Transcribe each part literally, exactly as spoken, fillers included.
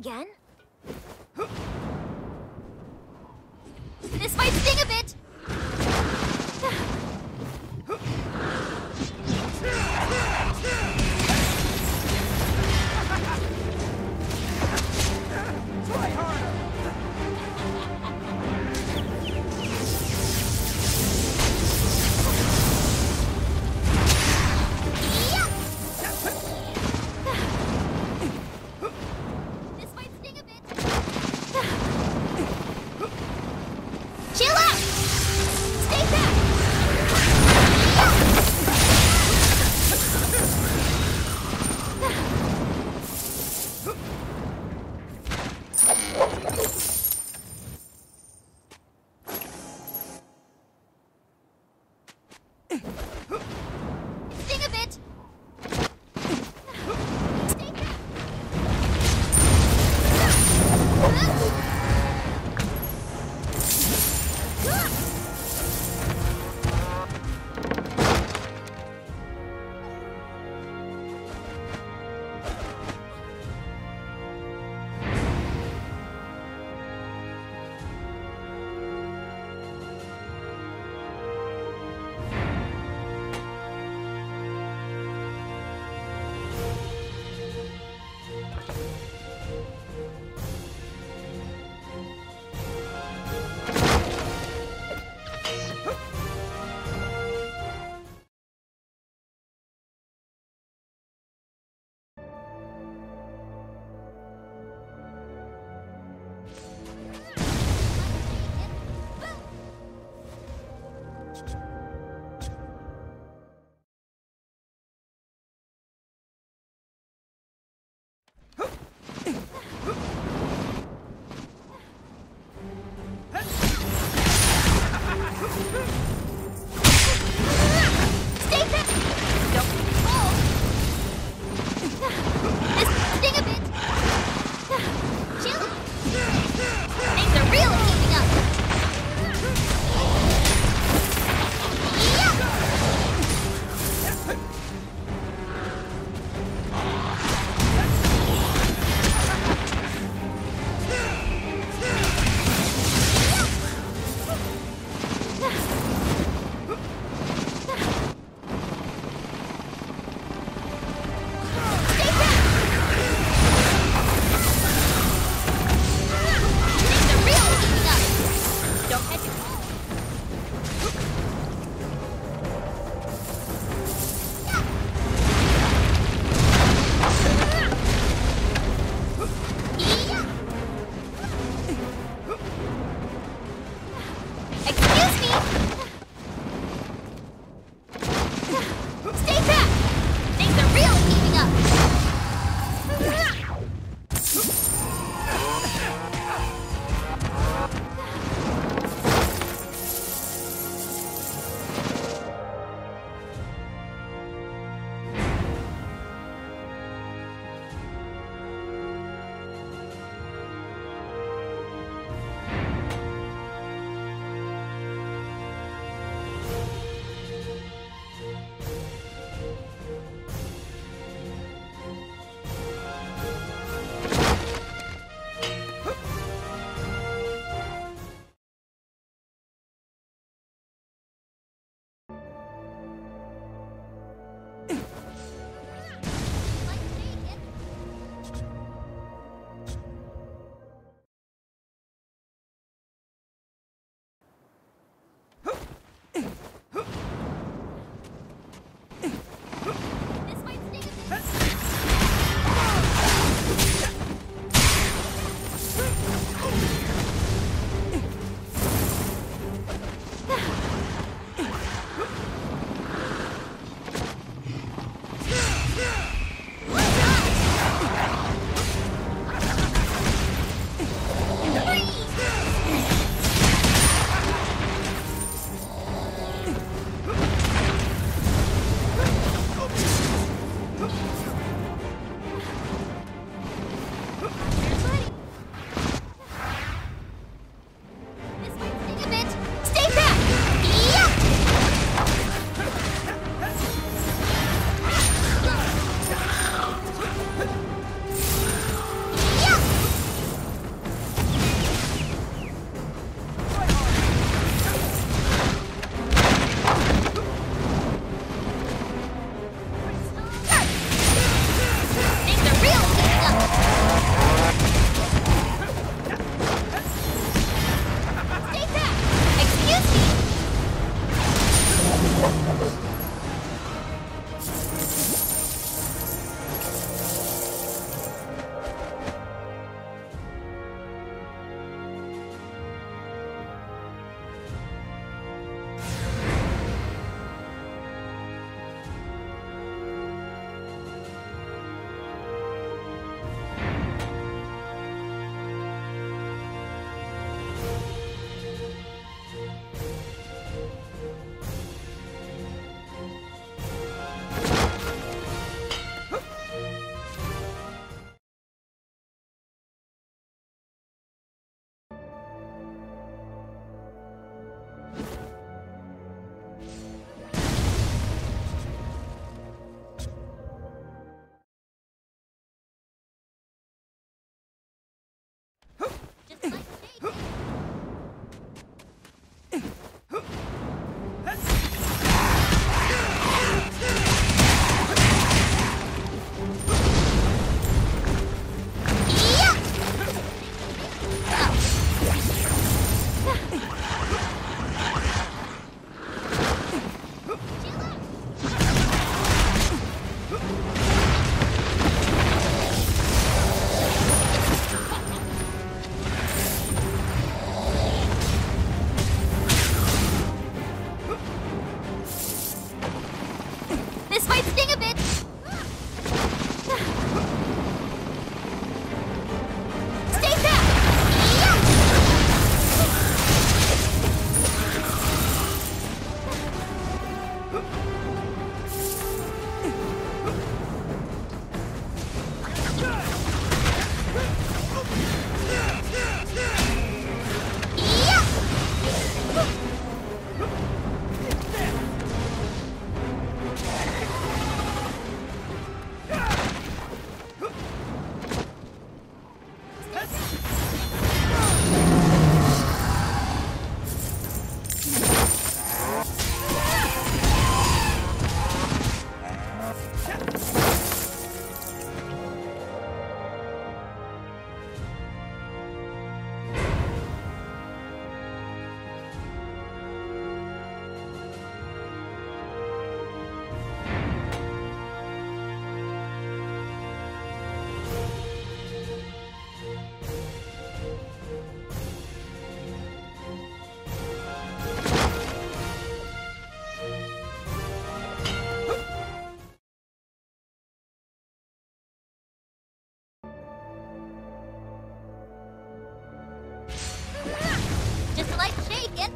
again? This might sting a bit! Try harder! just like shaking.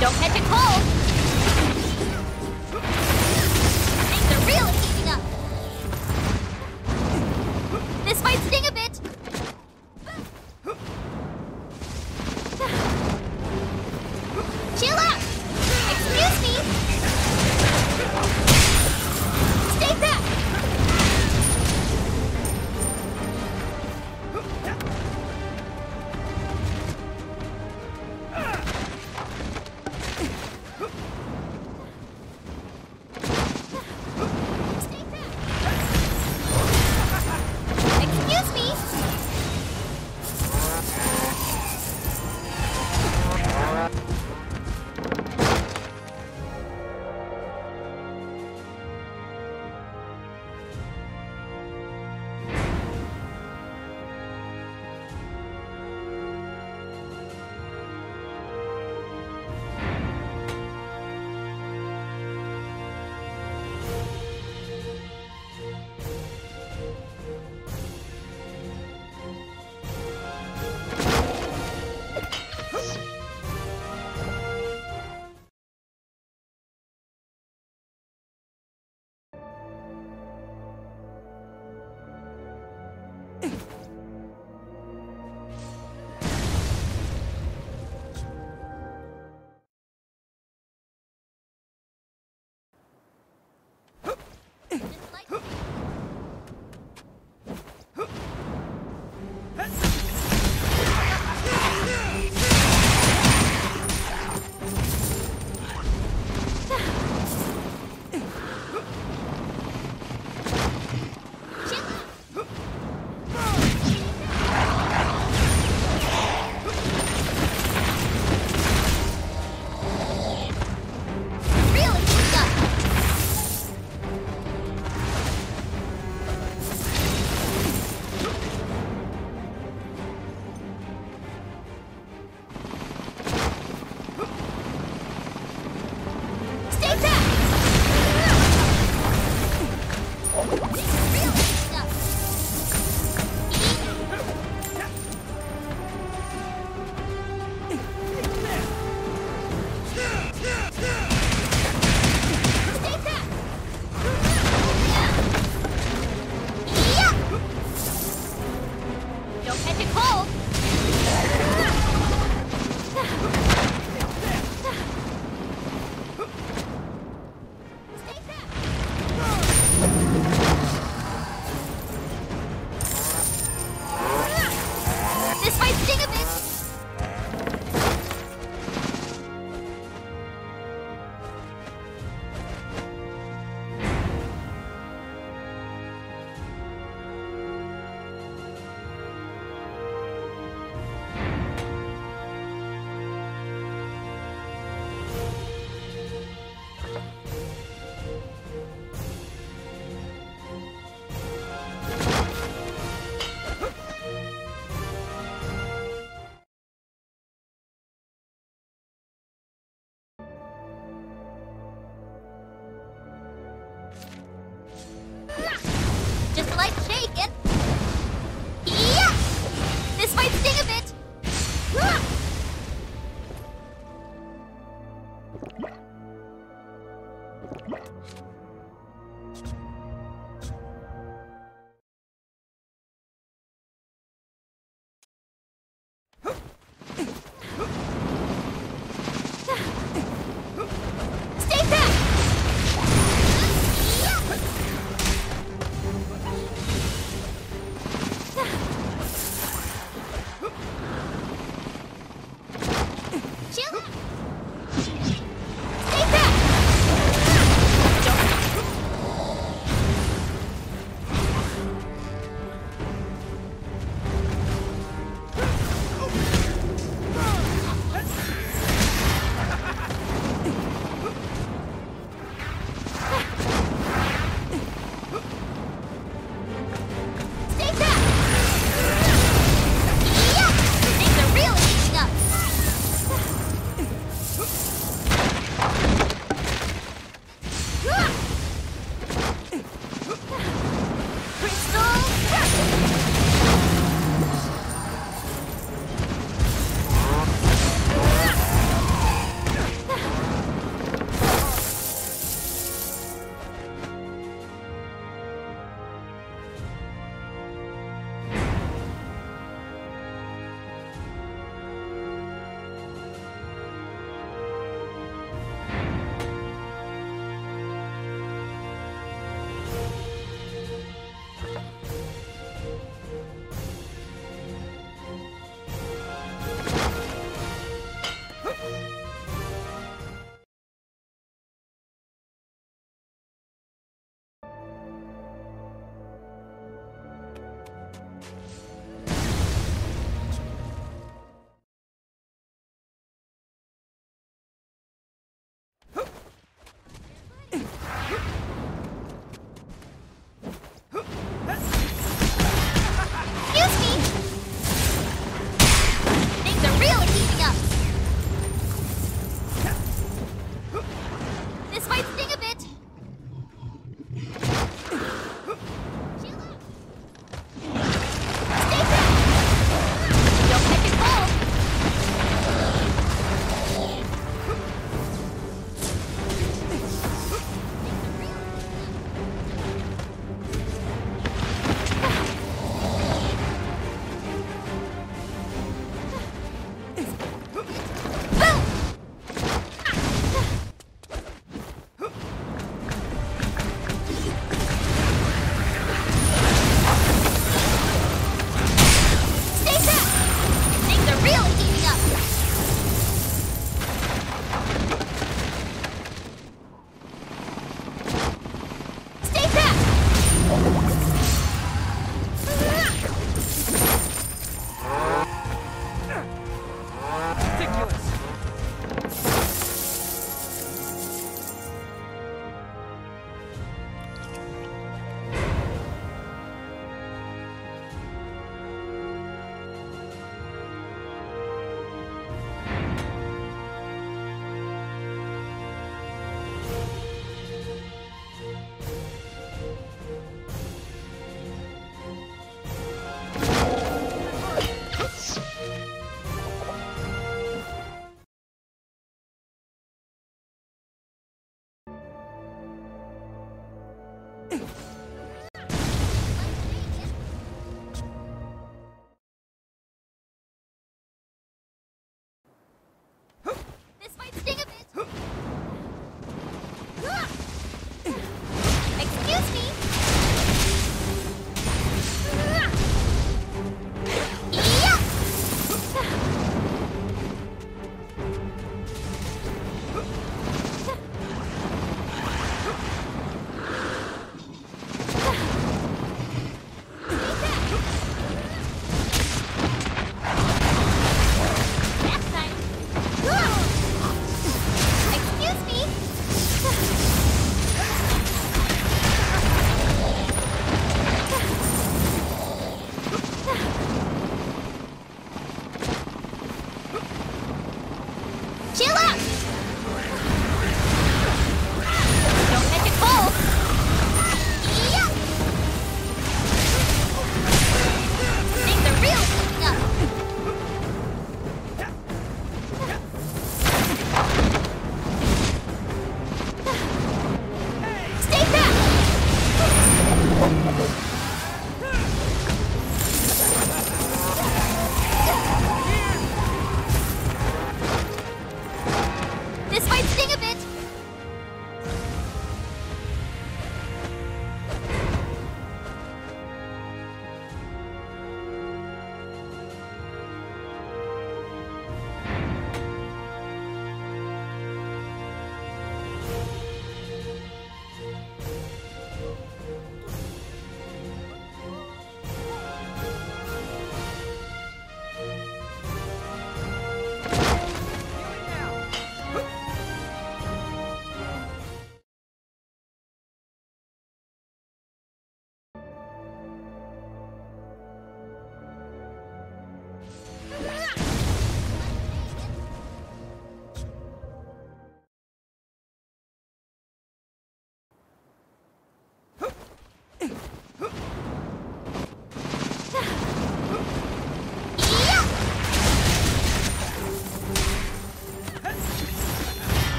Don't catch it cold! Things are really heating up! This might sting a bit! Chill out! Excuse me! Stay back! Chill out.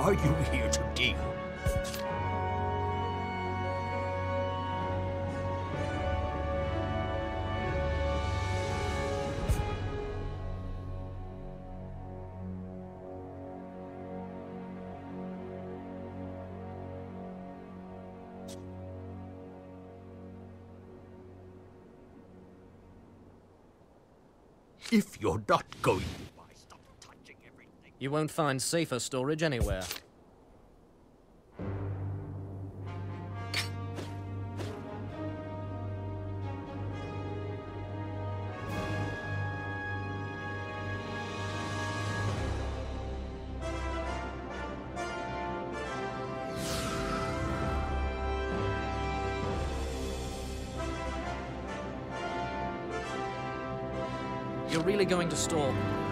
are you here to deal? If you're not going to, I stop touching everything. You won't find safer storage anywhere. You're really going to storm.